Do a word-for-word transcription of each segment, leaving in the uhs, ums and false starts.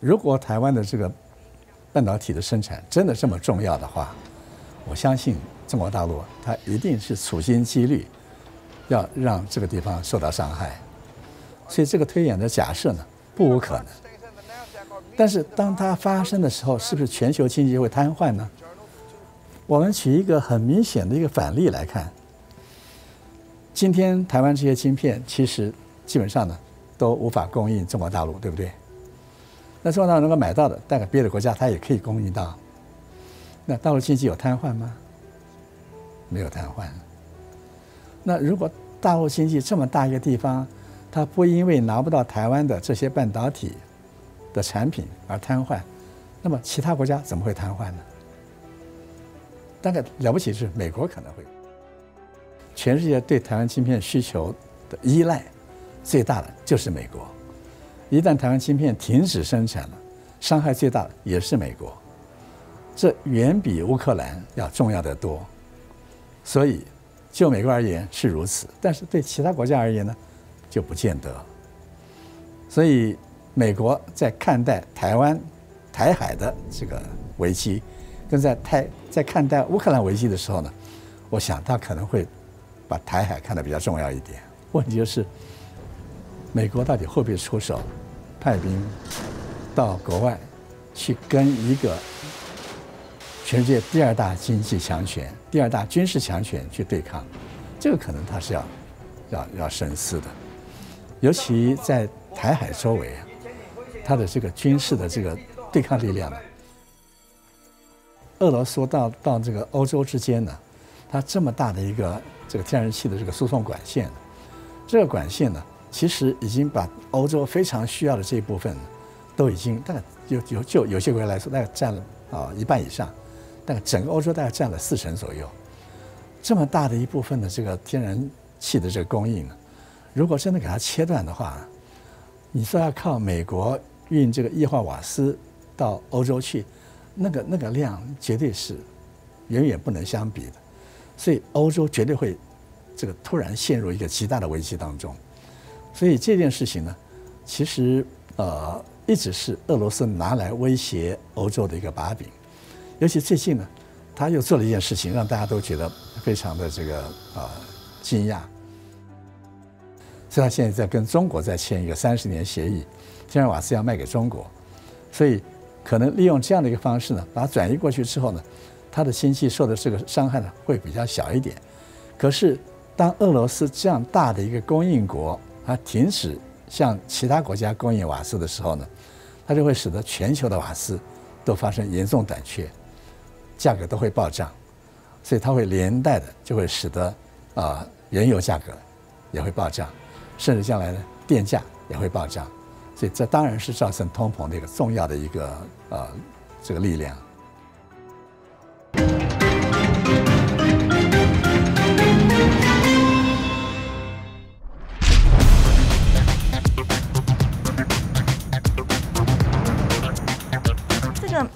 如果台湾的这个半导体的生产真的这么重要的话，我相信中国大陆它一定是处心积虑要让这个地方受到伤害，所以这个推演的假设呢不无可能。但是当它发生的时候，是不是全球经济会瘫痪呢？我们取一个很明显的一个反例来看，今天台湾这些晶片其实基本上呢都无法供应中国大陆，对不对？那中国大陆能够买到的，大概别的国家它也可以供应到。那大陆经济有瘫痪吗？没有瘫痪。那如果大陆经济这么大一个地方，它不因为拿不到台湾的这些半导体的产品而瘫痪，那么其他国家怎么会瘫痪呢？大概了不起是美国可能会。全世界对台湾晶片需求的依赖最大的就是美国。一旦台湾晶片停止生产了，伤害最大的也是美国，这远比乌克兰要重要得多。所以，就美国而言是如此，但是对其他国家而言呢，就不见得。所以，美国在看待台湾、台海的这个危机，跟在台在看待乌克兰危机的时候呢，我想他可能会把台海看得比较重要一点。问题就是，美国到底会不会出手，派兵到国外去跟一个全世界第二大经济强权、第二大军事强权去对抗？这个可能他是要要要深思的。尤其在台海周围啊，他的这个军事的这个对抗力量呢，俄罗斯到到这个欧洲之间呢，它这么大的一个这个天然气的这个输送管线，这个管线呢，其实已经把欧洲非常需要的这一部分，都已经大概有有就有些国家来说，大概占了啊一半以上，大概整个欧洲大概占了四成左右。这么大的一部分的这个天然气的这个供应呢，如果真的给它切断的话，你说要靠美国运这个液化瓦斯到欧洲去，那个那个量绝对是远远不能相比的，所以欧洲绝对会这个突然陷入一个极大的危机当中。所以这件事情呢，其实呃一直是俄罗斯拿来威胁欧洲的一个把柄，尤其最近呢，他又做了一件事情，让大家都觉得非常的这个呃惊讶。所以他现在在跟中国在签一个三十年协议，天然瓦斯要卖给中国，所以可能利用这样的一个方式呢，把它转移过去之后呢，他的经济受的这个伤害呢会比较小一点。可是当俄罗斯这样大的一个供应国，它停止向其他国家供应瓦斯的时候呢，它就会使得全球的瓦斯都发生严重短缺，价格都会暴涨，所以它会连带的就会使得啊、呃、原油价格也会暴涨，甚至将来呢电价也会暴涨，所以这当然是造成通膨的一个重要的一个呃这个力量。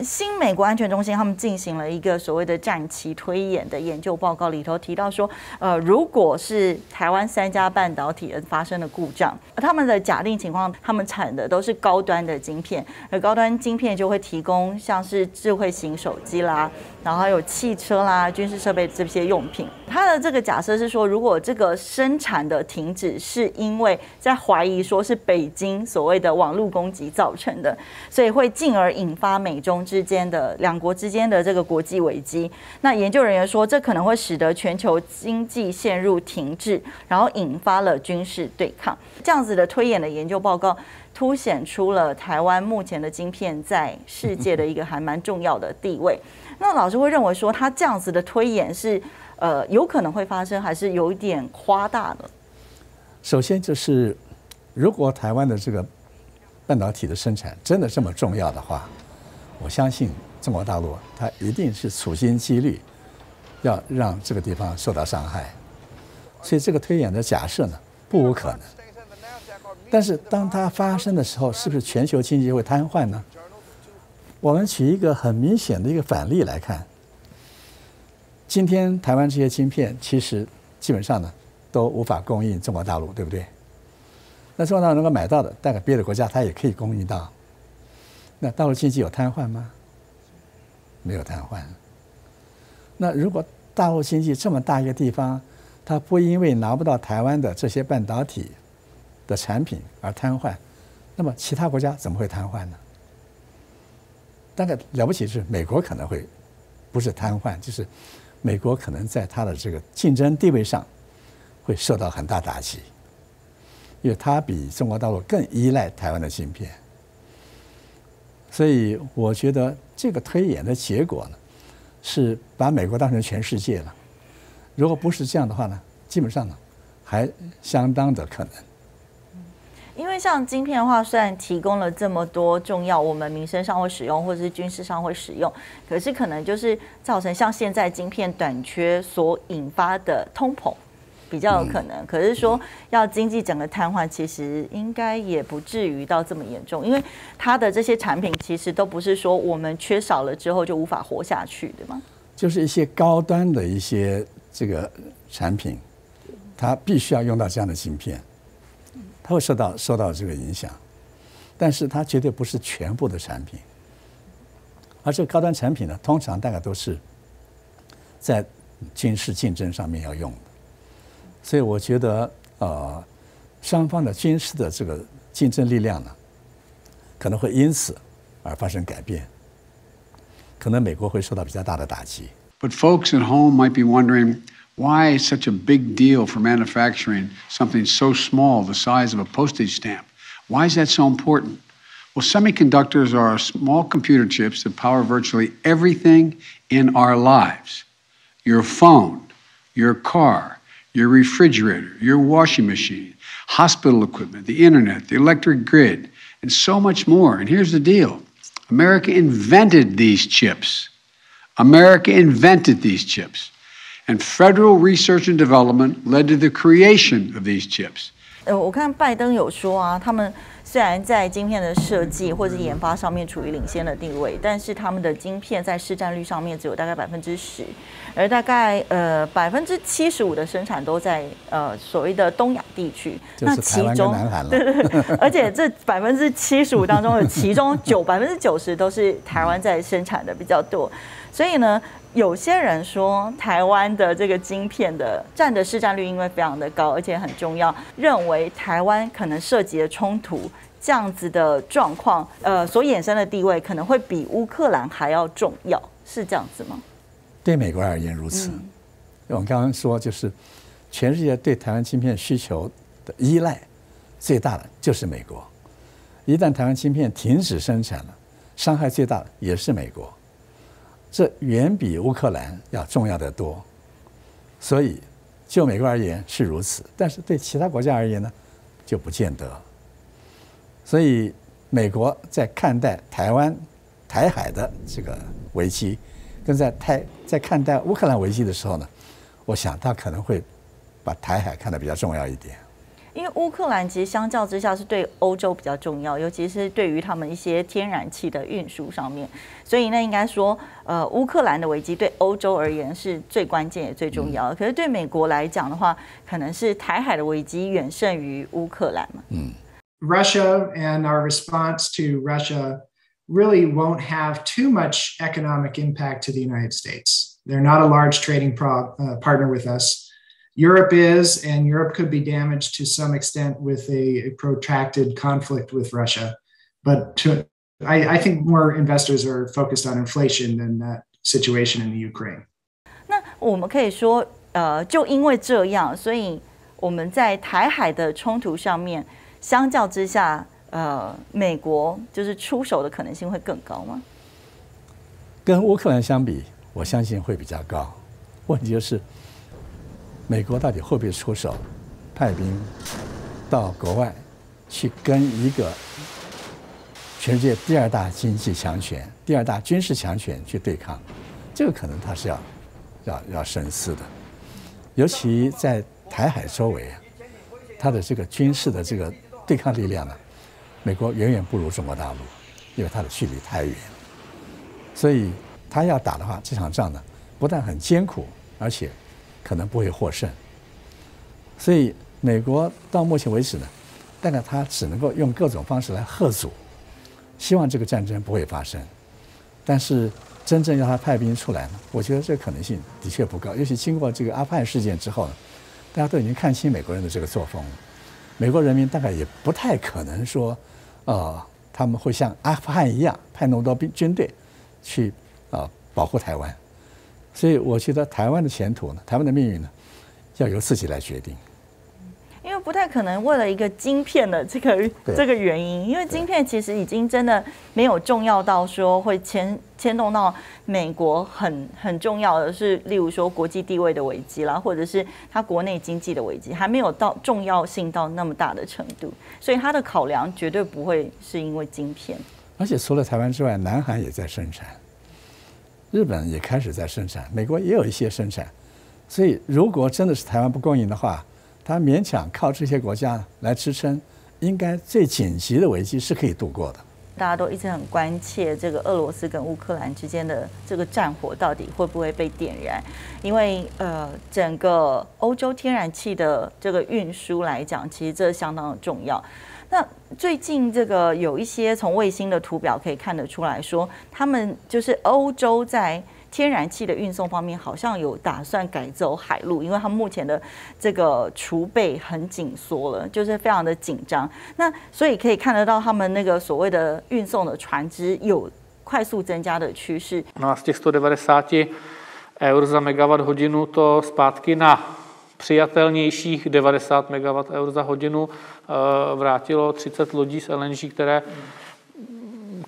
新美国安全中心他们进行了一个所谓的战棋推演的研究报告，里头提到说，呃，如果是台湾三家半导体发生了故障，他们的假定情况，他们产的都是高端的晶片，而高端晶片就会提供像是智慧型手机啦，然后还有汽车啦、军事设备这些用品。他的这个假设是说，如果这个生产的停止是因为在怀疑说是北京所谓的网络攻击造成的，所以会进而引发美中之间的两国之间的这个国际危机。那研究人员说，这可能会使得全球经济陷入停滞，然后引发了军事对抗。这样子的推演的研究报告，凸显出了台湾目前的晶片在世界的一个还蛮重要的地位。那老师会认为说，他这样子的推演是呃有可能会发生，还是有一点夸大的？首先就是，如果台湾的这个半导体的生产真的这么重要的话，我相信中国大陆它一定是处心积虑要让这个地方受到伤害，所以这个推演的假设呢不无可能。但是当它发生的时候，是不是全球经济会瘫痪呢？我们取一个很明显的一个反例来看，今天台湾这些晶片其实基本上呢都无法供应中国大陆，对不对？那中国大陆能够买到的，大概别的国家它也可以供应到。那大陆经济有瘫痪吗？没有瘫痪。那如果大陆经济这么大一个地方，它不因为拿不到台湾的这些半导体的产品而瘫痪，那么其他国家怎么会瘫痪呢？大概了不起是美国可能会，不是瘫痪，就是美国可能在它的这个竞争地位上会受到很大打击，因为它比中国大陆更依赖台湾的芯片。所以我觉得这个推演的结果呢，是把美国当成全世界了。如果不是这样的话呢，基本上呢，还相当的可能。因为像晶片的话，虽然提供了这么多重要，我们民生上会使用，或者是军事上会使用，可是可能就是造成像现在晶片短缺所引发的通膨比较有可能。嗯、可是说要经济整个瘫痪，其实应该也不至于到这么严重，因为它的这些产品其实都不是说我们缺少了之后就无法活下去的嘛。就是一些高端的一些这个产品，它必须要用到这样的晶片。它会受到受到这个影响，但是它绝对不是全部的产品，而这个高端产品呢，通常大概都是在军事竞争上面要用的，所以我觉得呃，双方的军事的这个竞争力量呢，可能会因此而发生改变，可能美国会受到比较大的打击。But folks at home might be wondering. Why is such a big deal for manufacturing something so small, the size of a postage stamp? Why is that so important? Well, semiconductors are small computer chips that power virtually everything in our lives. Your phone, your car, your refrigerator, your washing machine, hospital equipment, the internet, the electric grid, and so much more. And here's the deal. America invented these chips. America invented these chips. And federal research and development led to the creation of these chips. 呃，我看拜登有说啊，他们虽然在晶片的设计或者研发上面处于领先的地位，但是他们的晶片在市占率上面只有大概百分之十，而大概呃百分之七十五的生产都在呃所谓的东亚地区。那其中，对对对，而且这百分之七十五当中的其中九百分之九十都是台湾在生产的比较多，所以呢。有些人说，台湾的这个晶片的占的市占率因为非常的高，而且很重要，认为台湾可能涉及的冲突这样子的状况，呃，所衍生的地位可能会比乌克兰还要重要，是这样子吗？对美国而言如此。嗯、我们刚刚说，就是全世界对台湾晶片需求的依赖最大的就是美国，一旦台湾晶片停止生产了，伤害最大的也是美国。这远比乌克兰要重要得多，所以就美国而言是如此，但是对其他国家而言呢，就不见得。所以美国在看待台湾、台海的这个危机，跟在台在看待乌克兰危机的时候呢，我想他可能会把台海看得比较重要一点。因为乌克兰其实相较之下是对欧洲比较重要，尤其是对于他们一些天然气的运输上面，所以那应该说，呃，乌克兰的危机对欧洲而言是最关键也最重要的。嗯、可是对美国来讲的话，可能是台海的危机远胜于乌克兰嘛。嗯 ，Russia and our response to Russia really won't have too much economic impact to the United States. They're not a large trading pro, uh, partner with us. Europe is, and Europe could be damaged to some extent with a, a protracted conflict with Russia. But to, I, I think more investors are focused on inflation than that situation in the Ukraine. 那我们可以说，呃，就因为这样，所以我们在台海的冲突上面，相较之下，呃，美国就是出手的可能性会更高吗？跟乌克兰相比，我相信会比较高。问题就是。美国到底会不会出手，派兵到国外去跟一个全世界第二大经济强权、第二大军事强权去对抗？这个可能他是要要要深思的，尤其在台海周围啊，他的这个军事的这个对抗力量呢，美国远远不如中国大陆，因为它的距离太远，所以他要打的话，这场仗呢不但很艰苦，而且。可能不会获胜，所以美国到目前为止呢，大概他只能够用各种方式来吓阻，希望这个战争不会发生。但是真正要他派兵出来呢，我觉得这个可能性的确不高。尤其经过这个阿富汗事件之后呢，大家都已经看清美国人的这个作风了。美国人民大概也不太可能说，呃，他们会像阿富汗一样派那么多兵军队去啊、呃、保护台湾。所以我觉得台湾的前途呢，台湾的命运呢，要由自己来决定。 因为不太可能为了一个晶片的这个这个原因，因为晶片其实已经真的没有重要到说会牵牵动到美国很很重要的是，例如说国际地位的危机啦，或者是它国内经济的危机，还没有到重要性到那么大的程度，所以它的考量绝对不会是因为晶片。而且除了台湾之外，南韩也在生产，日本也开始在生产，美国也有一些生产，所以如果真的是台湾不供应的话， 他勉强靠这些国家来支撑，应该最紧急的危机是可以度过的。大家都一直很关切这个俄罗斯跟乌克兰之间的这个战火到底会不会被点燃，因为呃，整个欧洲天然气的这个运输来讲，其实这相当的重要。那最近这个有一些从卫星的图表可以看得出来说，他们就是欧洲在 天然气的运送方面好像有打算改走海路，因为它目前的这个储备很紧缩了，就是非常的紧张。那所以可以看得到他们那个所谓的运送的船只有快速增加的趋势。No, z těch sto devadesát eur za megawatt hodinu to zpátky na přijatelnějších devadesát megawatt eur za hodinu vrátilo třicet lodí z L N G, které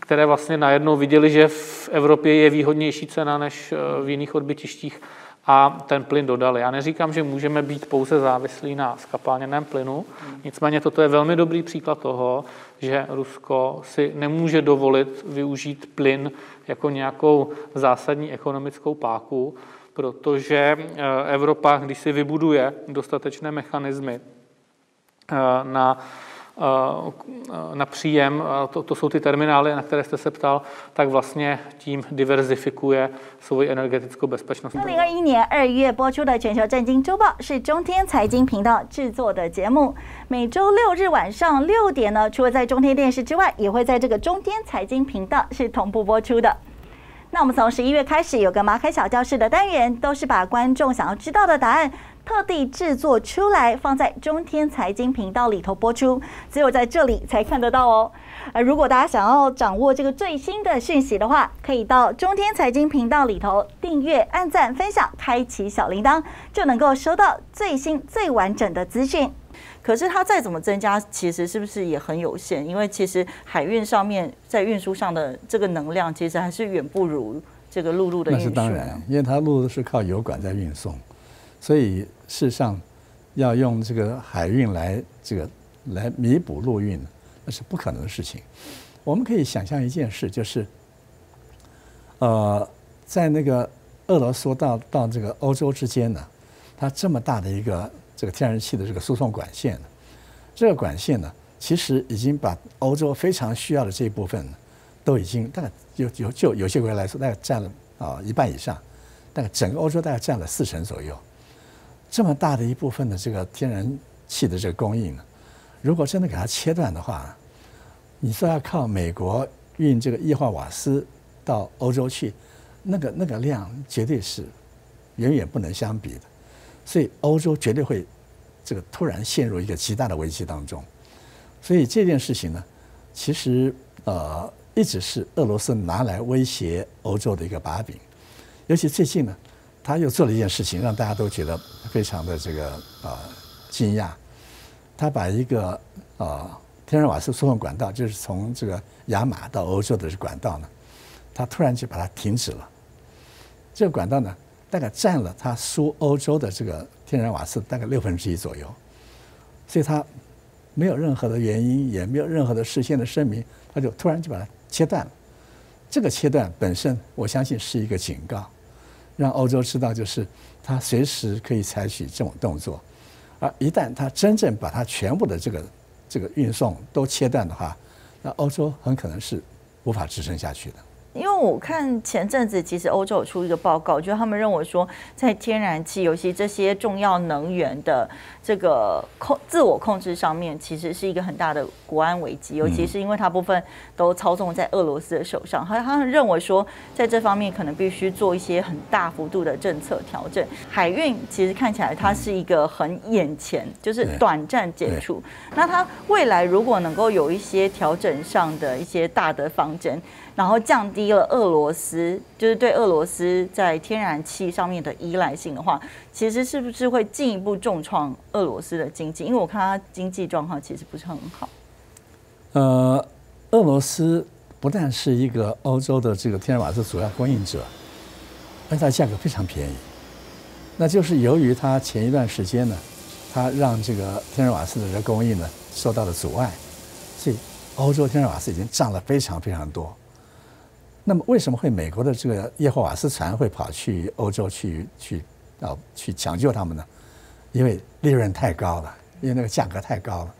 které vlastně najednou viděli, že v Evropě je výhodnější cena než v jiných odbytištích a ten plyn dodali. Já neříkám, že můžeme být pouze závislí na skapalněném plynu, nicméně toto je velmi dobrý příklad toho, že Rusko si nemůže dovolit využít plyn jako nějakou zásadní ekonomickou páku, protože Evropa, když si vybuduje dostatečné mechanismy na na příjem, to, to jsou ty terminály, na které jste se ptal, tak vlastně tím diverzifikuje svoji energetickou bezpečnost.二零二一年二月播出的《全球震惊周报》是中天财经频道制作的节目，每周六日晚上六点呢，除了在中天电视之外，也会在这个中天财经频道是同步播出的。那我们从十一月开始有个麻开小教室的单元，都是把观众想要知道的答案 特地制作出来，放在中天财经频道里头播出，只有在这里才看得到哦。呃，如果大家想要掌握这个最新的讯息的话，可以到中天财经频道里头订阅、按赞、分享、开启小铃铛，就能够收到最新最完整的资讯。可是它再怎么增加，其实是不是也很有限？因为其实海运上面在运输上的这个能量，其实还是远不如这个陆路的运输。那是当然，因为它陆路是靠油管在运送。 所以，事实上，要用这个海运来这个来弥补陆运，那是不可能的事情。我们可以想象一件事，就是，呃，在那个俄罗斯到到这个欧洲之间呢，它这么大的一个这个天然气的这个输送管线呢，这个管线呢，其实已经把欧洲非常需要的这一部分呢，都已经大概有有就有些国家来说，大概占了啊一半以上，大概整个欧洲大概占了四成左右。 这么大的一部分的这个天然气的这个供应呢，如果真的给它切断的话，你说要靠美国运这个液化瓦斯到欧洲去，那个那个量绝对是远远不能相比的，所以欧洲绝对会这个突然陷入一个极大的危机当中。所以这件事情呢，其实呃一直是俄罗斯拿来威胁欧洲的一个把柄，尤其最近呢， 他又做了一件事情，让大家都觉得非常的这个呃惊讶。他把一个呃天然瓦斯输送管道，就是从这个亚马到欧洲的管道呢，他突然就把它停止了。这个管道呢，大概占了他输欧洲的这个天然瓦斯大概六分之一左右，所以他没有任何的原因，也没有任何的事先的声明，他就突然就把它切断了。这个切断本身，我相信是一个警告， 让欧洲知道，就是他随时可以采取这种动作，而一旦他真正把他全部的这个这个运送都切断的话，那欧洲很可能是无法支撑下去的。因为我看前阵子其实欧洲有出一个报告，就他们认为说，在天然气，尤其这些重要能源的这个控自我控制上面，其实是一个很大的国安危机，尤其是因为它部分都操纵在俄罗斯的手上，他他们认为说，在这方面可能必须做一些很大幅度的政策调整。海运其实看起来它是一个很眼前，就是短暂解除，那它未来如果能够有一些调整上的一些大的方针，然后降低了俄罗斯，就是对俄罗斯在天然气上面的依赖性的话，其实是不是会进一步重创俄罗斯的经济？因为我看它经济状况其实不是很好。呃，俄罗斯不但是一个欧洲的这个天然瓦斯主要供应者，而它价格非常便宜。那就是由于它前一段时间呢，它让这个天然瓦斯的这供应呢受到了阻碍，所以欧洲天然瓦斯已经涨了非常非常多。那么为什么会美国的这个液化瓦斯船会跑去欧洲去去啊去抢救他们呢？因为利润太高了，因为那个价格太高了。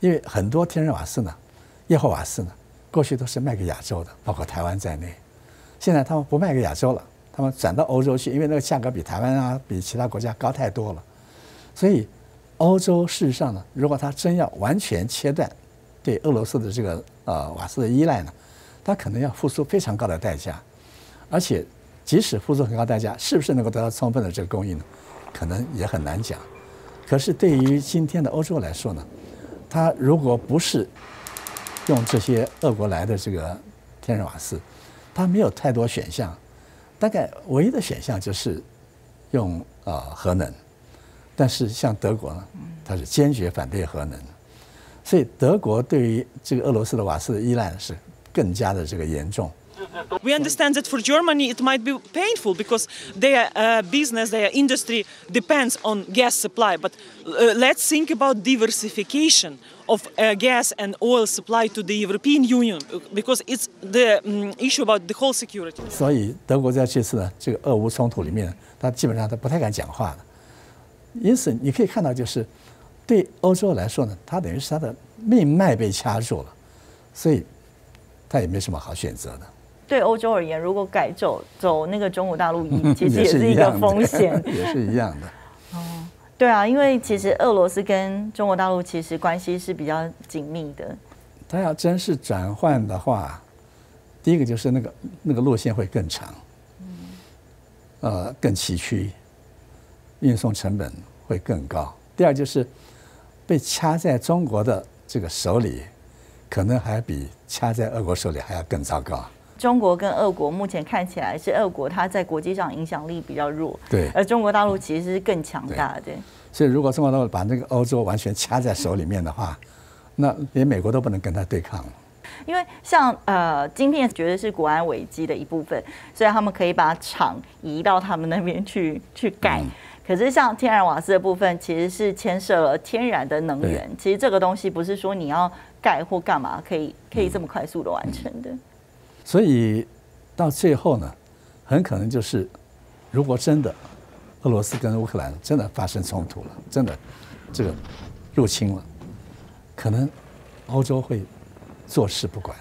因为很多天然瓦斯呢，液化瓦斯呢，过去都是卖给亚洲的，包括台湾在内。现在他们不卖给亚洲了，他们转到欧洲去，因为那个价格比台湾啊、比其他国家高太多了。所以欧洲事实上呢，如果他真要完全切断对俄罗斯的这个呃瓦斯的依赖呢，他可能要付出非常高的代价，而且即使付出很高代价，是不是能够得到充分的这个供应呢？可能也很难讲。可是对于今天的欧洲来说呢，他如果不是用这些俄国来的这个天然瓦斯，他没有太多选项，大概唯一的选项就是用呃核能。但是像德国呢，他是坚决反对核能，所以德国对于这个俄罗斯的瓦斯的依赖是更加的这个严重。We understand that for Germany it might be painful because their uh, business, their industry depends on gas supply. But uh, let's think about diversification of uh, gas and oil supply to the European Union because it's the um, issue about the whole security. 所以德国在这次呢这个俄乌冲突里面，他基本上他不太敢讲话了。因此你可以看到，就是对欧洲来说呢，他等于是他的命脉被掐住了，所以他也没什么好选择的。对欧洲而言，如果改走走那个中国大陆，其实也是一个风险，也是一样的。哦，对啊，因为其实俄罗斯跟中国大陆其实关系是比较紧密的。他要真是转换的话，第一个就是那个那个路线会更长，呃，更崎岖，运送成本会更高。第二就是被掐在中国的这个手里，可能还比掐在俄国手里还要更糟糕。中国跟俄国目前看起来是俄国它在国际上影响力比较弱，对，而中国大陆其实是更强大的。所以如果中国大陆把那个欧洲完全掐在手里面的话，那连美国都不能跟他对抗了。因为像呃，晶片绝对是国安危机的一部分，所以他们可以把厂移到他们那边去去盖。嗯，可是像天然瓦斯的部分，其实是牵涉了天然的能源。其实这个东西不是说你要盖或干嘛可以可以这么快速的完成的。嗯嗯，所以到最后呢，很可能就是，如果真的俄罗斯跟乌克兰真的发生冲突了，真的这个入侵了，可能欧洲会坐视不管。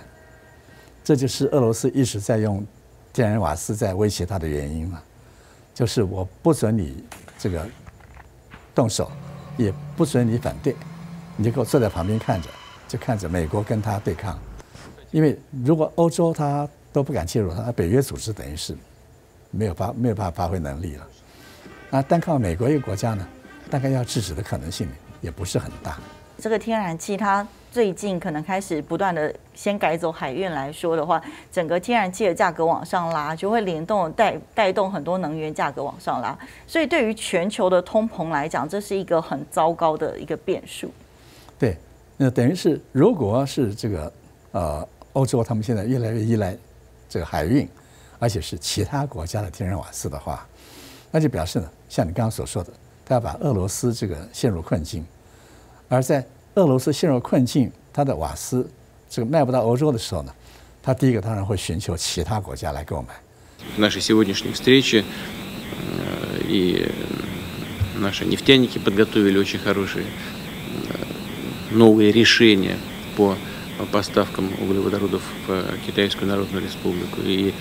这就是俄罗斯一直在用天然瓦斯在威胁它的原因了，就是我不准你这个动手，也不准你反对，你就给我坐在旁边看着，就看着美国跟他对抗。因为如果欧洲他都不敢介入，他北约组织等于是没有发没有办法发挥能力了。那单靠美国一个国家呢，大概要制止的可能性也不是很大。这个天然气它最近可能开始不断的先改走海运来说的话，整个天然气的价格往上拉，就会联动带带动很多能源价格往上拉。所以对于全球的通膨来讲，这是一个很糟糕的一个变数。对，那等于是如果是这个呃。欧洲他们现在越来越依赖这个海运，而且是其他国家的天然瓦斯的话，那就表示呢，像你刚刚所说的，他要把俄罗斯这个陷入困境。而在俄罗斯陷入困境，他的瓦斯这个卖不到欧洲的时候呢，他第一个当然会寻求其他国家来购买。Наши сегодняшние встречи и наши нефтяники подготовили очень хорошие новые решения по поставкам углеводородов в Китайскую Народную Республику. И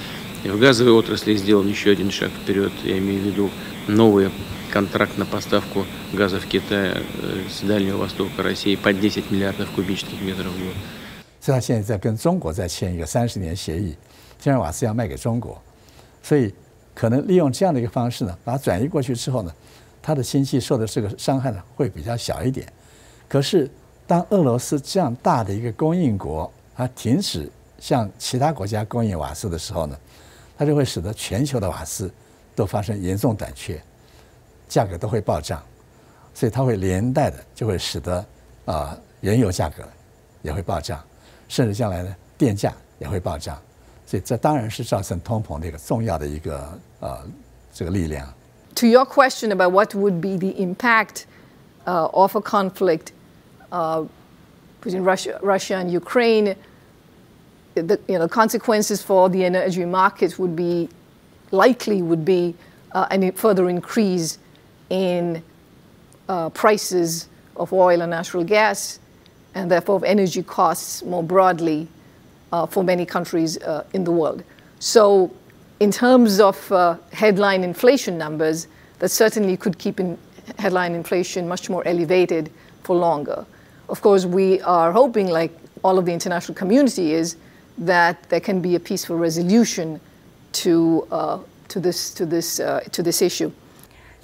в газовой отрасли сделан еще один шаг вперед. Я имею в виду новый контракт на поставку газа в Китай с Дальнего Востока России под десять миллиардов кубических метров в год. 事实上，现在在跟中国在签一个三十年协议，先让瓦斯要卖给中国，所以可能利用这样的一个方式呢，把它转移过去之后呢，它的经济受的这个伤害呢会比较小一点。可是，当俄罗斯这样大的一个供应国，它停止向其他国家供应瓦斯的时候呢，它就会使得全球的瓦斯都发生严重短缺，价格都会暴涨，所以它会连带的就会使得啊、呃、原油价格也会暴涨。 甚至将来呢，电价也会暴涨，所以这当然是造成通膨的一个重要的一个呃这个力量。To your question about what would be the impact uh, of a conflict uh, between Russia, Russia and Ukraine, the you know consequences for the energy market would be likely would be uh, a further increase in uh, prices of oil and natural gas. And therefore of energy costs more broadly uh, for many countries uh, in the world. So in terms of uh, headline inflation numbers, that certainly could keep in headline inflation much more elevated for longer. Of course, we are hoping, like all of the international community is, that there can be a peaceful resolution to, uh, to, this, to, this, uh, to this issue.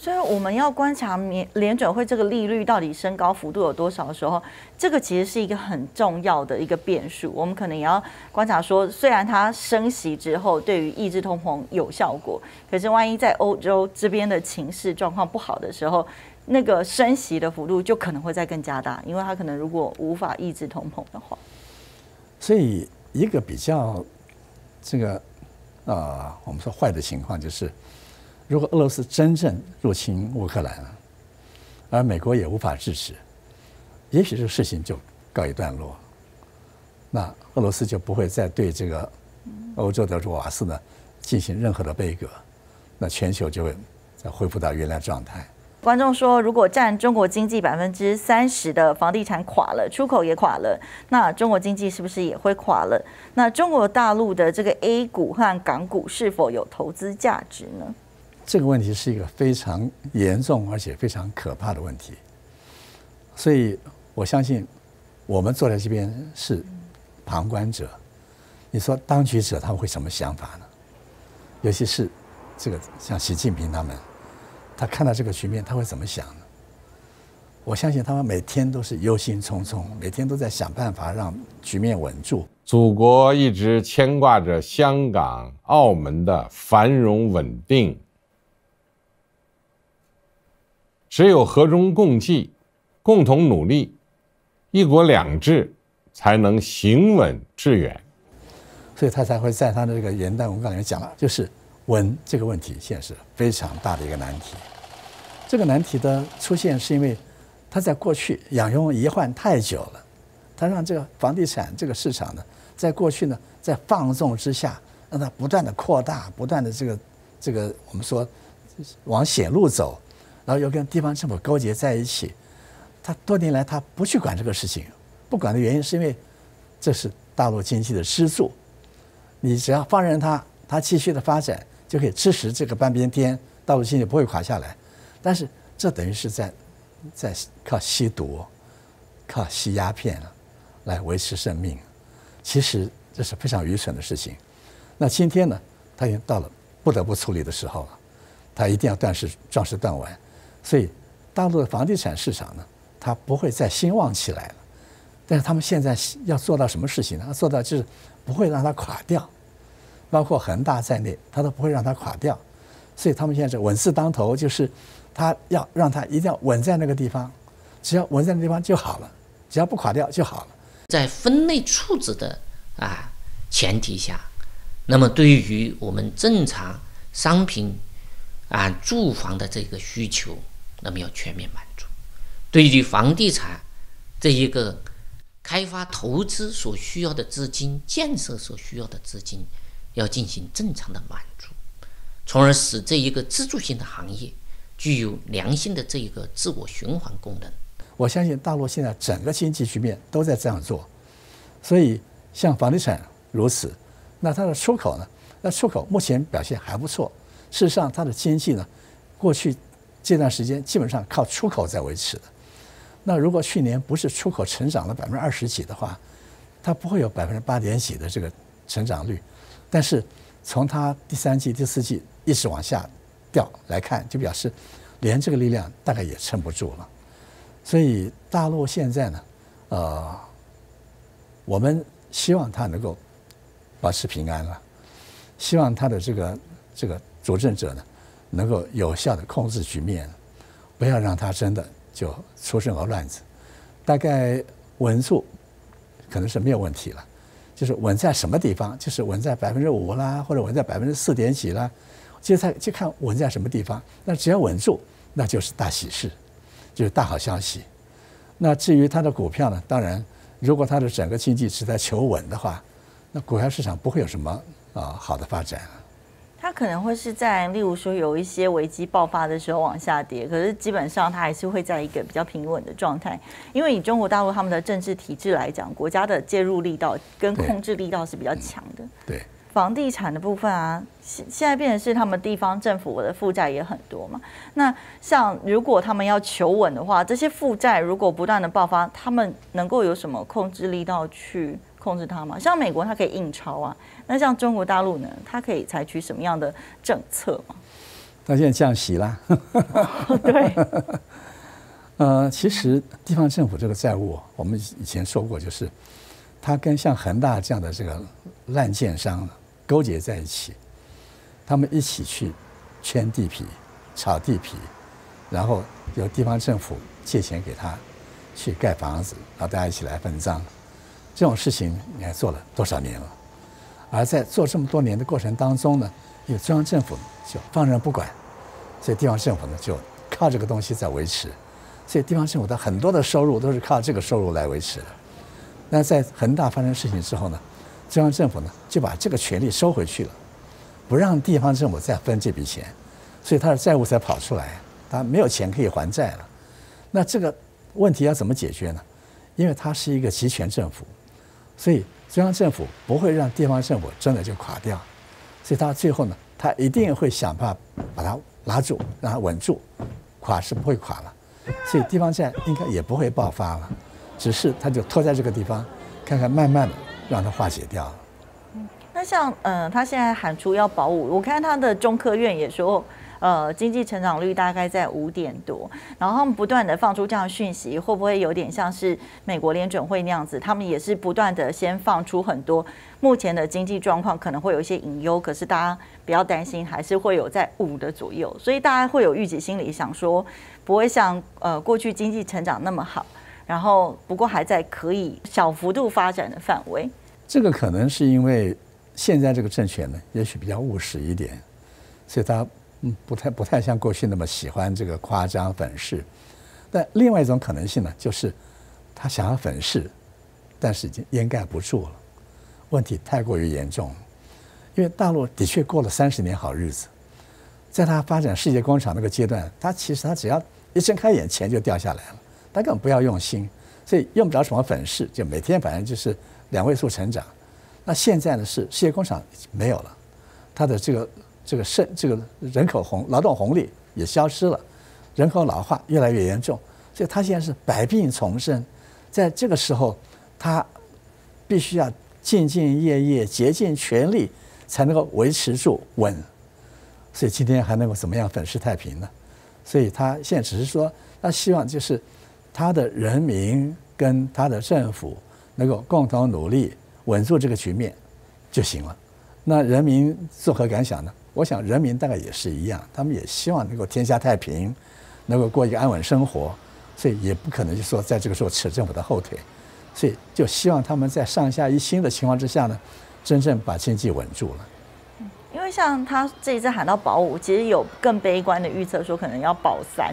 所以我们要观察联准会这个利率到底升高幅度有多少的时候，这个其实是一个很重要的一个变数。我们可能也要观察说，虽然它升息之后对于抑制通膨有效果，可是万一在欧洲这边的情势状况不好的时候，那个升息的幅度就可能会再更加大，因为它可能如果无法抑制通膨的话。所以一个比较这个呃，我们说坏的情况就是。 如果俄罗斯真正入侵乌克兰了，而美国也无法制止，也许这个事情就告一段落，那俄罗斯就不会再对这个欧洲的瓦斯呢进行任何的杯葛，那全球就会再恢复到原来状态。 观众说，如果占中国经济百分之三十的房地产垮了，出口也垮了，那中国经济是不是也会垮了？那中国大陆的这个 A 股和港股是否有投资价值呢？ 这个问题是一个非常严重而且非常可怕的问题，所以我相信我们坐在这边是旁观者。你说当局者他们会什么想法呢？尤其是这个像习近平他们，他看到这个局面他会怎么想呢？我相信他们每天都是忧心忡忡，每天都在想办法让局面稳住。祖国一直牵挂着香港、澳门的繁荣稳定。 只有和衷共济，共同努力，一国两制才能行稳致远。所以他才会在他的这个元旦文稿里面讲了，就是稳这个问题现在是非常大的一个难题。这个难题的出现是因为他在过去养用遗患太久了，他让这个房地产这个市场呢，在过去呢在放纵之下，让它不断的扩大，不断的这个这个我们说往险路走。 然后又跟地方政府勾结在一起，他多年来他不去管这个事情，不管的原因是因为这是大陆经济的支柱，你只要放任它，它继续的发展就可以支持这个半边天，大陆经济不会垮下来。但是这等于是在在靠吸毒、靠吸鸦片啊来维持生命，其实这是非常愚蠢的事情。那今天呢，他已经到了不得不处理的时候了，他一定要断食壮士断腕。 所以，大陆的房地产市场呢，它不会再兴旺起来了。但是他们现在要做到什么事情呢？要做到就是不会让它垮掉，包括恒大在内，它都不会让它垮掉。所以他们现在是稳字当头，就是它要让它一定要稳在那个地方，只要稳在那个地方就好了，只要不垮掉就好了。在分类处置的啊前提下，那么对于我们正常商品啊住房的这个需求。 那么要全面满足，对于房地产这一个开发投资所需要的资金、建设所需要的资金，要进行正常的满足，从而使这一个支柱性的行业具有良性的这一个自我循环功能。我相信大陆现在整个经济局面都在这样做，所以像房地产如此，那它的出口呢？那出口目前表现还不错。事实上，它的经济呢，过去这段时间基本上靠出口在维持的。那如果去年不是出口成长了百分之二十几的话，它不会有百分之八点几的这个成长率。但是从它第三季、第四季一直往下掉来看，就表示连这个力量大概也撑不住了。所以大陆现在呢，呃，我们希望它能够保持平安了，希望它的这个这个主政者呢，能够有效的控制局面，不要让它真的就出任何乱子。大概稳住可能是没有问题了，就是稳在什么地方，就是稳在百分之五啦，或者稳在百分之四点几啦，就在就看稳在什么地方。那只要稳住，那就是大喜事，就是大好消息。那至于它的股票呢，当然，如果它的整个经济是在求稳的话，那股票市场不会有什么啊好的发展。它可能会是在，例如说有一些危机爆发的时候往下跌，可是基本上它还是会在一个比较平稳的状态。因为以中国大陆他们的政治体制来讲，国家的介入力道跟控制力道是比较强的。对，房地产的部分啊，现现在变成是他们地方政府的负债也很多嘛。那像如果他们要求稳的话，这些负债如果不断的爆发，他们能够有什么控制力道去控制它吗？像美国它可以印钞啊，那像中国大陆呢，它可以采取什么样的政策吗？它现在降息啦。哦、对。呃，其实地方政府这个债务，我们以前说过，就是它跟像恒大这样的这个烂建商勾结在一起，他们一起去圈地皮、炒地皮，然后由地方政府借钱给他去盖房子，然后大家一起来分赃。这种事情你还做了多少年了？而在做这么多年的过程当中呢，有中央政府就放任不管，所以地方政府呢就靠这个东西在维持，所以地方政府的很多的收入都是靠这个收入来维持的。那在恒大发生事情之后呢，中央政府呢就把这个权利收回去了，不让地方政府再分这笔钱，所以他的债务才跑出来，他没有钱可以还债了。那这个问题要怎么解决呢？因为它是一个集权政府。所以中央政府不会让地方政府真的就垮掉，所以他最后呢，他一定会想办法把它拉住，让它稳住，垮是不会垮了，所以地方债应该也不会爆发了，只是他就拖在这个地方，看看慢慢的让它化解掉了。嗯，那像呃，他现在喊出要保五，我看他的中科院也说。呃，经济成长率大概在五点多，然后他们不断的放出这样的讯息，会不会有点像是美国联准会那样子？他们也是不断的先放出很多目前的经济状况可能会有一些隐忧，可是大家不要担心，还是会有在五的左右，所以大家会有预期心理，想说不会像呃过去经济成长那么好，然后不过还在可以小幅度发展的范围。这个可能是因为现在这个政权呢，也许比较务实一点，所以他。嗯，不太不太像过去那么喜欢这个夸张粉饰，但另外一种可能性呢，就是他想要粉饰，但是已经掩盖不住了，问题太过于严重了。因为大陆的确过了三十年好日子，在他发展世界工厂那个阶段，他其实他只要一睁开眼，钱就掉下来了，他根本不要用心，所以用不着什么粉饰，就每天反正就是两位数成长。那现在呢是世界工厂没有了，他的这个。这个生这个人口红劳动红利也消失了，人口老化越来越严重，所以他现在是百病丛生。在这个时候，他必须要兢兢业业、竭尽全力，才能够维持住稳。所以今天还能够怎么样粉饰太平呢？所以他现在只是说，他希望就是他的人民跟他的政府能够共同努力，稳住这个局面就行了。那人民作何感想呢？我想人民大概也是一样，他们也希望能够天下太平，能够过一个安稳生活，所以也不可能就说在这个时候扯政府的后腿，所以就希望他们在上下一心的情况之下呢，真正把经济稳住了。嗯，因为像他这一次喊到保五，其实有更悲观的预测说可能要保三，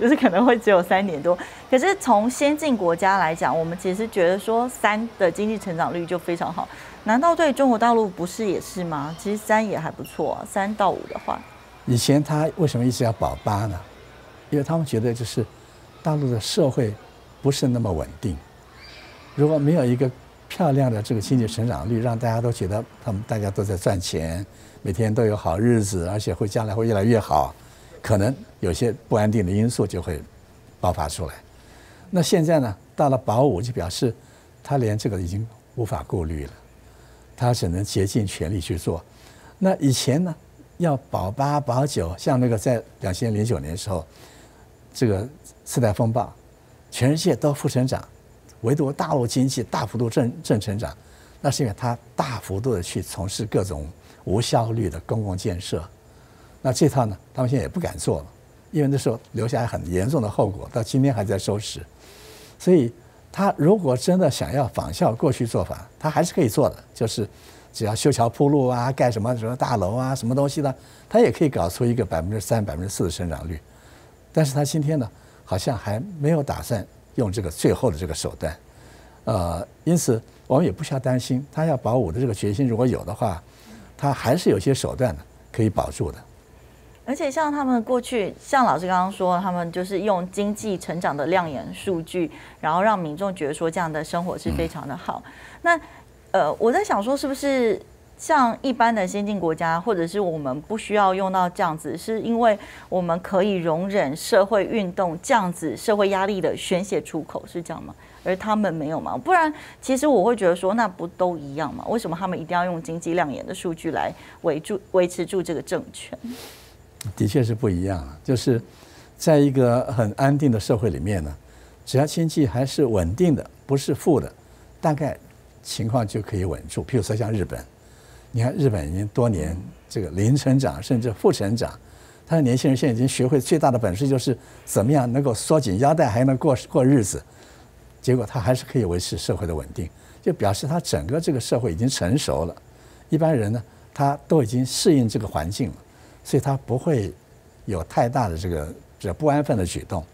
就是可能会只有三点多。可是从先进国家来讲，我们其实觉得说三的经济成长率就非常好。难道对中国大陆不是也是吗？其实三也还不错啊，三到五的话。以前他为什么一直要保八呢？因为他们觉得就是大陆的社会不是那么稳定，如果没有一个漂亮的这个经济成长率，让大家都觉得他们大家都在赚钱，每天都有好日子，而且会将来会越来越好，可能有些不安定的因素就会爆发出来。那现在呢，到了保五就表示他连这个已经无法顾虑了，他只能竭尽全力去做。那以前呢，要保八、保九，像那个在两千零九年的时候，这个次贷风暴，全世界都负成长。 唯独大陆经济大幅度正正成长，那是因为它大幅度的去从事各种无效率的公共建设。那这套呢，他们现在也不敢做了，因为那时候留下很严重的后果，到今天还在收拾。所以，他如果真的想要仿效过去做法，他还是可以做的，就是只要修桥铺路啊，盖什么什么大楼啊，什么东西的，他也可以搞出一个百分之三、百分之四的增长率。但是他今天呢，好像还没有打算 用这个最后的这个手段，呃，因此我们也不需要担心，他要保五的这个决心如果有的话，他还是有些手段的可以保住的。而且像他们过去，像老师刚刚说，他们就是用经济成长的亮眼数据，然后让民众觉得说这样的生活是非常的好。嗯、那呃，我在想说，是不是 像一般的先进国家，或者是我们不需要用到这样子，是因为我们可以容忍社会运动这样子社会压力的宣泄出口，是这样吗？而他们没有嘛？不然，其实我会觉得说，那不都一样吗？为什么他们一定要用经济亮眼的数据来维住维持住这个政权？的确是不一样啊，就是在一个很安定的社会里面呢，只要经济还是稳定的，不是负的，大概情况就可以稳住。譬如说像日本。 你看，日本已经多年这个零成长，甚至负成长。他的年轻人现在已经学会最大的本事就是怎么样能够缩紧腰带，还能过过日子。结果他还是可以维持社会的稳定，就表示他整个这个社会已经成熟了。一般人呢，他都已经适应这个环境了，所以他不会有太大的这个这不安分的举动。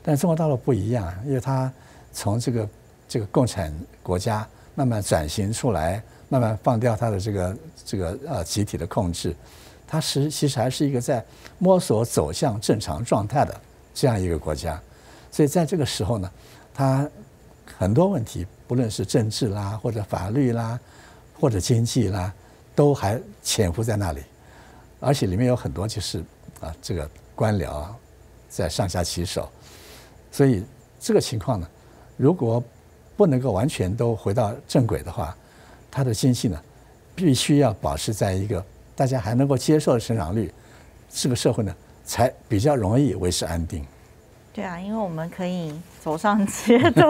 但中国大陆不一样，因为他从这个这个共产国家慢慢转型出来， 慢慢放掉他的这个这个呃集体的控制，它是其实还是一个在摸索走向正常状态的这样一个国家，所以在这个时候呢，它很多问题，不论是政治啦，或者法律啦，或者经济啦，都还潜伏在那里，而且里面有很多就是啊这个官僚啊在上下其手，所以这个情况呢，如果不能够完全都回到正轨的话， 它的经济呢，必须要保持在一个大家还能够接受的成长率，这个社会呢才比较容易维持安定。对啊，因为我们可以走上街头，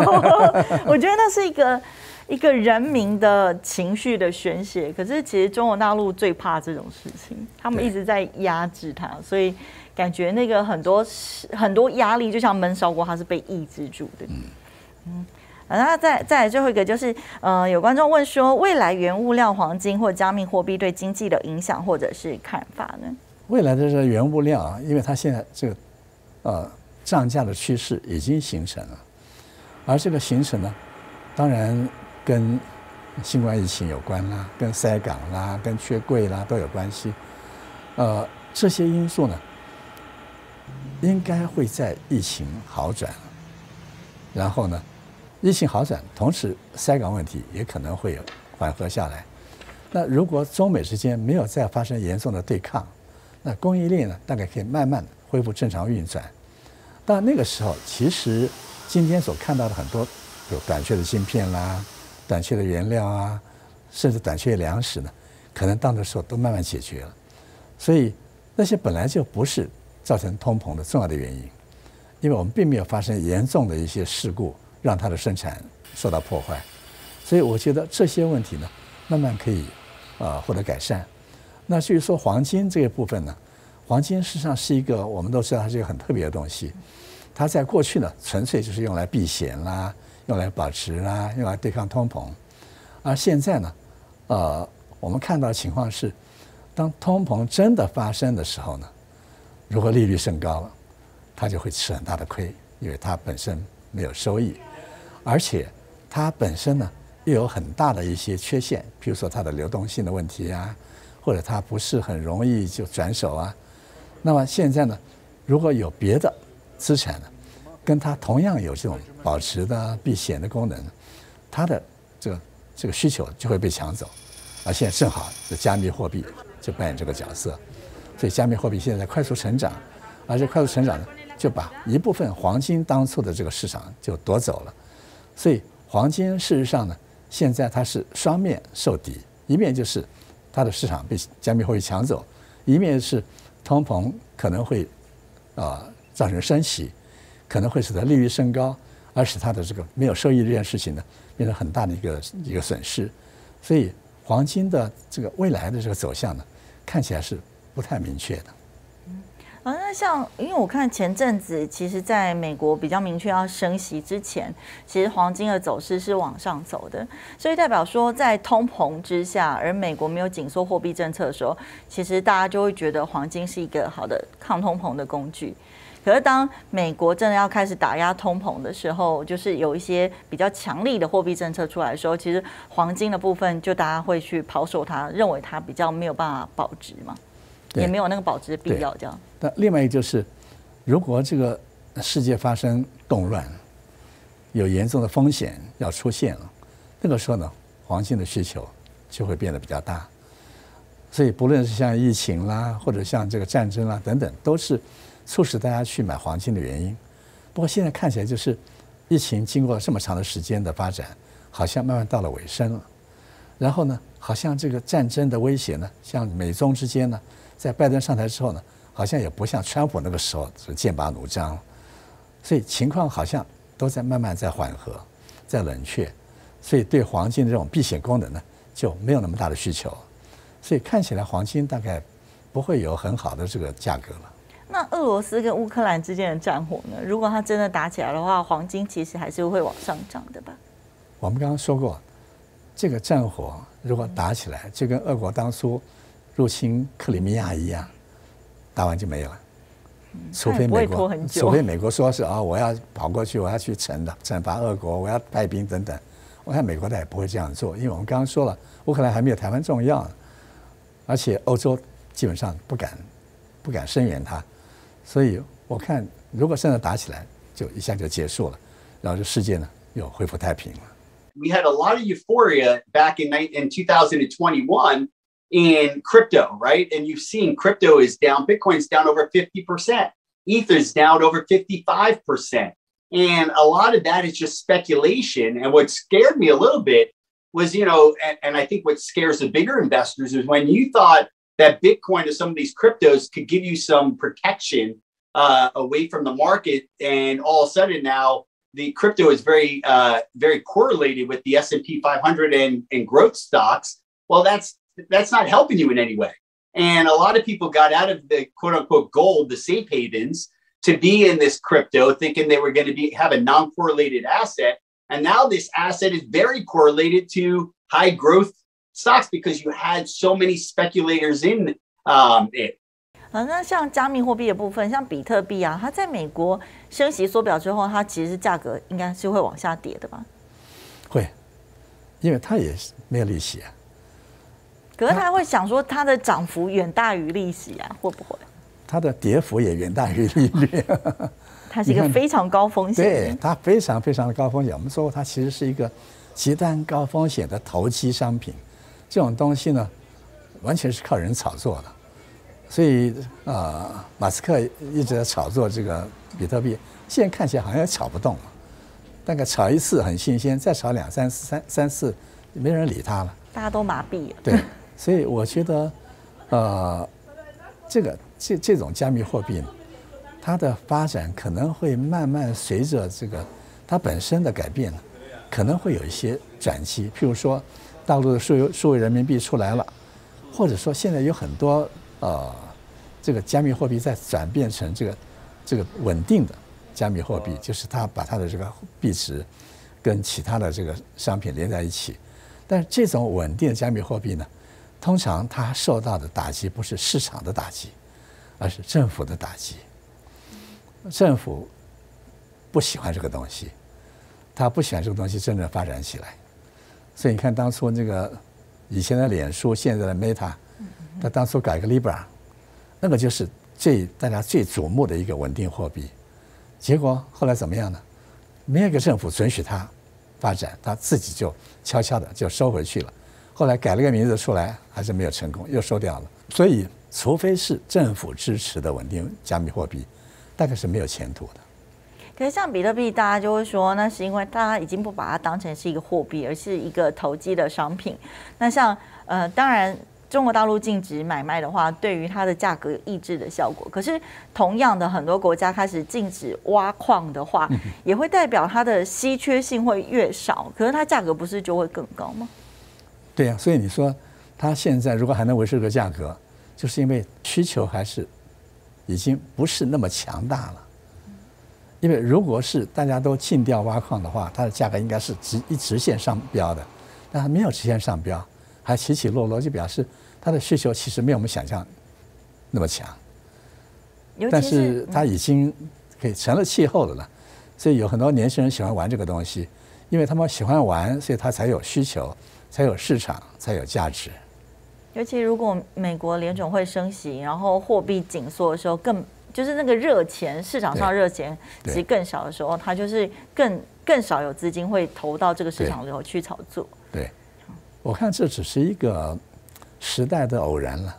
我觉得那是一个一个人民的情绪的宣泄。可是其实中国大陆最怕这种事情，他们一直在压制它，所以感觉那个很多很多压力就像闷烧锅，它是被抑制住的。嗯。嗯 那再再来最后一个就是，呃，有观众问说，未来原物料、黄金或加密货币对经济的影响或者是看法呢？未来的这原物料啊，因为它现在这个呃涨价的趋势已经形成了，而这个形成呢，当然跟新冠疫情有关啦，跟塞港啦、跟缺柜啦都有关系。呃，这些因素呢，应该会在疫情好转，然后呢， 疫情好转，同时塞港问题也可能会缓和下来。那如果中美之间没有再发生严重的对抗，那供应链呢，大概可以慢慢的恢复正常运转。到那个时候，其实今天所看到的很多有短缺的芯片啦、短缺的原料啊，甚至短缺粮食呢，可能到那时候都慢慢解决了。所以那些本来就不是造成通膨的重要的原因，因为我们并没有发生严重的一些事故， 让它的生产受到破坏，所以我觉得这些问题呢，慢慢可以啊获得改善。那至于说黄金这一部分呢，黄金事实上是一个我们都知道它是一个很特别的东西，它在过去呢纯粹就是用来避险啦，用来保值啦，用来对抗通膨。而现在呢，呃，我们看到的情况是，当通膨真的发生的时候呢，如果利率升高了，它就会吃很大的亏，因为它本身没有收益。 而且它本身呢，又有很大的一些缺陷，比如说它的流动性的问题啊，或者它不是很容易就转手啊。那么现在呢，如果有别的资产呢，跟它同样有这种保持的避险的功能，它的这个这个需求就会被抢走，而现在正好这加密货币就扮演这个角色，所以加密货币现在快速成长，而这快速成长呢，就把一部分黄金当初的这个市场就夺走了，所以黄金事实上呢，现在它是双面受敌，一面就是它的市场被加密货币抢走，一面是通膨可能会啊、呃、造成升息，可能会使得利率升高。而使它的这个没有收益这件事情呢，变成很大的一个一个损失，所以黄金的这个未来的这个走向呢，看起来是不太明确的。嗯，啊，那像因为我看前阵子，其实在美国比较明确要升息之前，其实黄金的走势是往上走的，所以代表说在通膨之下，而美国没有紧缩货币政策的时候，其实大家就会觉得黄金是一个好的抗通膨的工具。可是，当美国真的要开始打压通膨的时候，就是有一些比较强力的货币政策出来的时候，其实黄金的部分就大家会去抛售它，认为它比较没有办法保值嘛，也没有那个保值的必要。这样。那另外一个就是，如果这个世界发生动乱，有严重的风险要出现了，那个时候呢，黄金的需求就会变得比较大。所以，不论是像疫情啦，或者像这个战争啦等等，都是促使大家去买黄金的原因，不过现在看起来就是疫情经过这么长的时间的发展，好像慢慢到了尾声了。然后呢，好像这个战争的威胁呢，像美中之间呢，在拜登上台之后呢，好像也不像川普那个时候是剑拔弩张，所以情况好像都在慢慢在缓和，在冷却，所以对黄金的这种避险功能呢，就没有那么大的需求，所以看起来黄金大概不会有很好的这个价格了。那俄罗斯跟乌克兰之间的战火呢？如果它真的打起来的话，黄金其实还是会往上涨的吧？我们刚刚说过，这个战火如果打起来，就跟俄国当初入侵克里米亚一样，打完就没有了。除非美国，除非美国说是啊、哦，我要跑过去，我要去惩惩罚俄国，我要派兵等等。我看美国他也不会这样做，因为我们刚刚说了，乌克兰还没有台湾重要，而且欧洲基本上不敢不敢声援他。所以我看，如果真的打起来，就一下就结束了，然后这世界呢又恢复太平了。We had a lot of euphoria back in in two thousand twenty-one in crypto, right? And you've seen crypto is down, Bitcoin's down over fifty percent, Ether's down over fifty-five percent, and a lot of that is just speculation. And what scared me a little bit was, you know, and, and I think what scares the bigger investors is when you thought.That Bitcoin or some of these cryptos could give you some protection uh, away from the market, and all of a sudden now the crypto is very, uh, very correlated with the S and P five hundred and, and growth stocks. Well, that's that's not helping you in any way. And a lot of people got out of the quote unquote gold, the safe havens, to be in this crypto, thinking they were going to be have a non-correlated asset, and now this asset is very correlated to high growth.Stocks because you had so many speculators in um, it. 啊，那像加密货币的部分，像比特币啊，它在美国升息缩表之后，它其实价格应该是会往下跌的吧？会，因为它也没有利息啊。可是他会想说，它的涨幅远大于利息啊，会不会？它的跌幅也远大于利率。它是一个非常高风险。对，它非常非常的高风险。我们说过，它其实是一个极端高风险的投机商品。这种东西呢，完全是靠人炒作的，所以啊、呃，马斯克一直在炒作这个比特币，现在看起来好像也炒不动了。大概炒一次很新鲜，再炒两三次、三三次，没人理他了。大家都麻痹了。对，所以我觉得，呃，这个这这种加密货币呢，它的发展可能会慢慢随着这个它本身的改变呢，可能会有一些转机，譬如说。大陆的数数位人民币出来了，或者说现在有很多呃，这个加密货币在转变成这个这个稳定的加密货币，就是它把它的这个币值跟其他的这个商品连在一起。但是这种稳定的加密货币呢，通常它受到的打击不是市场的打击，而是政府的打击。政府不喜欢这个东西，他不喜欢这个东西真正发展起来。所以你看，当初那个以前的脸书，现在的 Meta， 他当初搞一个 Libra， 那个就是最大家最瞩目的一个稳定货币。结果后来怎么样呢？没有一个政府准许它发展，他自己就悄悄的就收回去了。后来改了个名字出来，还是没有成功，又收掉了。所以，除非是政府支持的稳定加密货币，大概是没有前途的。 可是像比特币，大家就会说，那是因为大家已经不把它当成是一个货币，而是一个投机的商品。那像呃，当然中国大陆禁止买卖的话，对于它的价格有抑制的效果。可是同样的，很多国家开始禁止挖矿的话，也会代表它的稀缺性会越少，可是它价格不是就会更高吗？对呀、啊，所以你说它现在如果还能维持这个价格，就是因为需求还是已经不是那么强大了。 因为如果是大家都禁掉挖矿的话，它的价格应该是直一直线上标的，但它没有直线上标，还起起落落，就表示它的需求其实没有我们想象那么强。但是它已经可以成了气候了啦，所以有很多年轻人喜欢玩这个东西，因为他们喜欢玩，所以它才有需求，才有市场，才有价值。 尤其如果美国联准会升息，然后货币紧缩的时候，更就是那个热钱，市场上热钱其实更少的时候，它就是更更少有资金会投到这个市场里头去炒作。对，我看这只是一个时代的偶然了，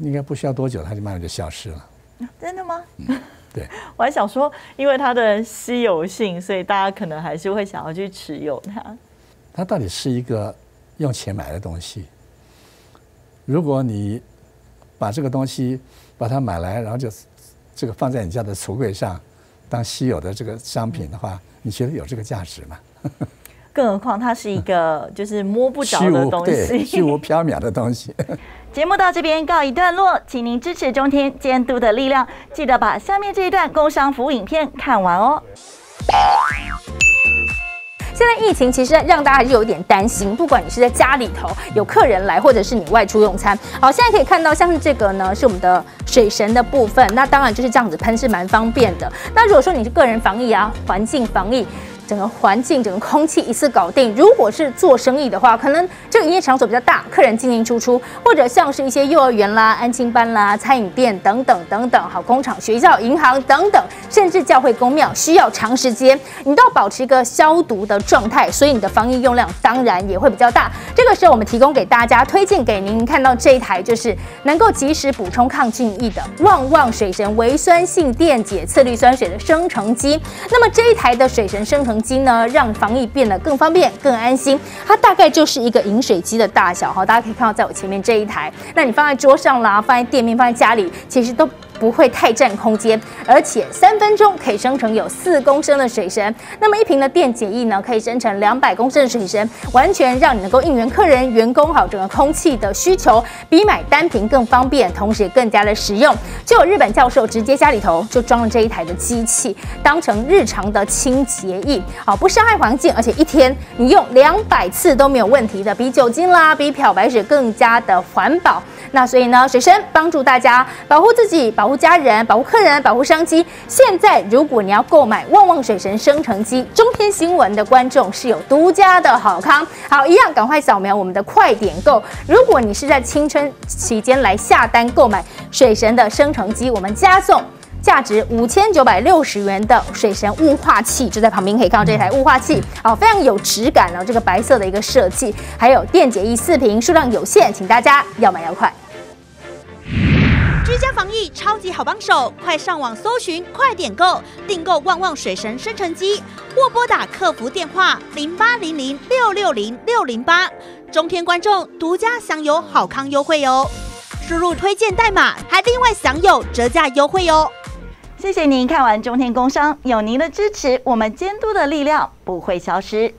应该不需要多久，它就慢慢就消失了。真的吗？嗯，对。我还想说，因为它的稀有性，所以大家可能还是会想要去持有它。它到底是一个用钱买的东西？ 如果你把这个东西把它买来，然后就这个放在你家的橱柜上当稀有的这个商品的话，你觉得有这个价值吗？更何况它是一个就是摸不着的东西，虚无缥缈的东西。节目到这边告一段落，请您支持中天监督的力量，记得把下面这一段工商服务影片看完哦。 现在疫情其实让大家还是有一点担心，不管你是在家里头有客人来，或者是你外出用餐。好，现在可以看到，像是这个呢，是我们的水神的部分。那当然就是这样子喷是蛮方便的。那如果说你是个人防疫啊，环境防疫，整个环境、整个空气一次搞定。如果是做生意的话，可能这个营业场所比较大，客人进进出出，或者像是一些幼儿园啦、安亲班啦、餐饮店等等等等，好，工厂、学校、银行等等，甚至教会、公庙，需要长时间，你都要保持一个消毒的 状态，所以你的防疫用量当然也会比较大。这个时候，我们提供给大家，推荐给您看到这一台，就是能够及时补充抗菌液的旺旺水神微酸性电解次氯酸水的生成机。那么这一台的水神生成机呢，让防疫变得更方便、更安心。它大概就是一个饮水机的大小哈，大家可以看到在我前面这一台。那你放在桌上啦，放在店面、放在家里，其实都 不会太占空间，而且三分钟可以生成有四公升的水神。那么一瓶的电解液呢，可以生成两百公升的水神，完全让你能够应援客人、员工好整个空气的需求，比买单瓶更方便，同时也更加的实用。就有日本教授直接家里头就装了这一台的机器，当成日常的清洁液，好不伤害环境，而且一天你用两百次都没有问题的，比酒精啦、比漂白水更加的环保。那所以呢，水神帮助大家保护自己，保护 保护家人，保护客人，保护商机。现在，如果你要购买旺旺水神生成机，中天新闻的观众是有独家的好康。好，一样赶快扫描我们的快点购。如果你是在青春期间来下单购买水神的生成机，我们加送 价值五千九百六十元的水神雾化器就在旁边，可以看到这台雾化器，哦，非常有质感哦，这个白色的一个设计，还有电解液四瓶，数量有限，请大家要买要快。 居家防疫超级好帮手，快上网搜寻，快点购，订购旺旺水神生成机，或拨打客服电话零八零零六六零六零八，中天观众独家享有好康优惠哦，输入推荐代码还另外享有折价优惠哦。谢谢您看完中天工商，有您的支持，我们监督的力量不会消失。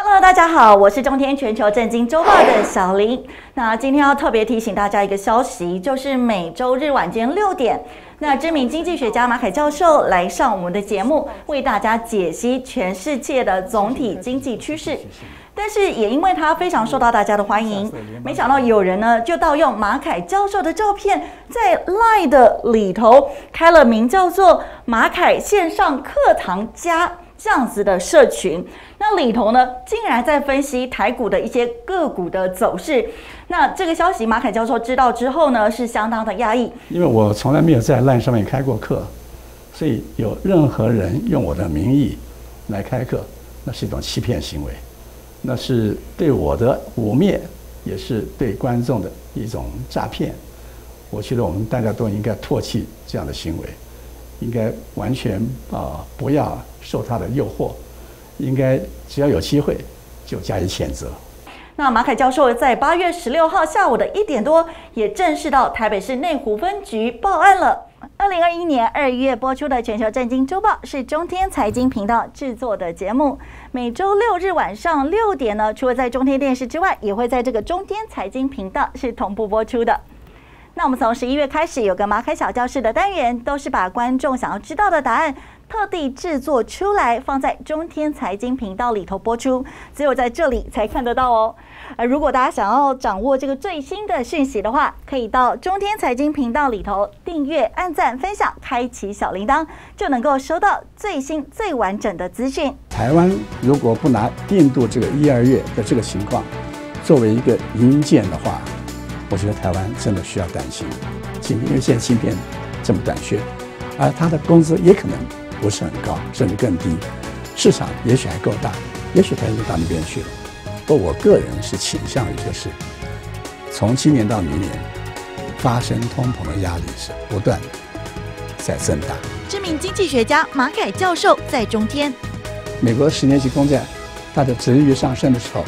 Hello， 大家好，我是中天全球政经周报的小林。那今天要特别提醒大家一个消息，就是每周日晚间六点，那知名经济学家马凯教授来上我们的节目，为大家解析全世界的总体经济趋势。但是也因为他非常受到大家的欢迎，没想到有人呢就盗用马凯教授的照片，在 Line 的里头开了名叫做“马凯线上课堂加” 这样子的社群，那里头呢，竟然在分析台股的一些个股的走势。那这个消息，马凯教授知道之后呢，是相当的压抑。因为我从来没有在 LINE 上面开过课，所以有任何人用我的名义来开课，那是一种欺骗行为，那是对我的污蔑，也是对观众的一种诈骗。我觉得我们大家都应该唾弃这样的行为，应该完全啊、呃、不要受他的诱惑，应该只要有机会就加以谴责。 那马凯教授在八月十六号下午的一点多，也正式到台北市内湖分局报案了。二零二一年二月播出的《全球震惊周报》是中天财经频道制作的节目，每周六日晚上六点呢，除了在中天电视之外，也会在这个中天财经频道是同步播出的。那我们从十一月开始有个马凯小教室的单元，都是把观众想要知道的答案。 特地制作出来，放在中天财经频道里头播出，只有在这里才看得到哦。而如果大家想要掌握这个最新的讯息的话，可以到中天财经频道里头订阅、按赞、分享、开启小铃铛，就能够收到最新最完整的资讯。台湾如果不拿印度这个一二月的这个情况作为一个引荐的话，我觉得台湾真的需要担心，因为现在芯片这么短缺，而它的工资也可能 不是很高，甚至更低，市场也许还够大，也许它已经到那边去了。不过我个人是倾向于就是，从今年到明年，发生通膨的压力是不断在增大。知名经济学家马凯教授在中天，美国十年期公债它的殖利率上升的时候，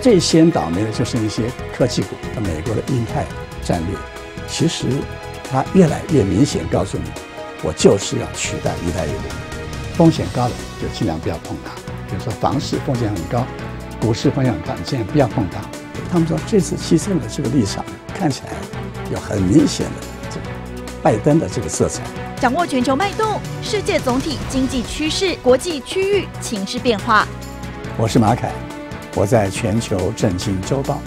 最先倒霉的就是一些科技股。美国的鹰派战略，其实它越来越明显告诉你。 我就是要取代一带一路，风险高的就尽量不要碰它。比如说房市风险很高，股市风险很高，你尽量不要碰它。他们说这次牺牲的这个立场看起来有很明显的这个拜登的这个色彩。掌握全球脉动、世界总体经济趋势、国际区域情势变化。我是马凯，我在全球震惊周报。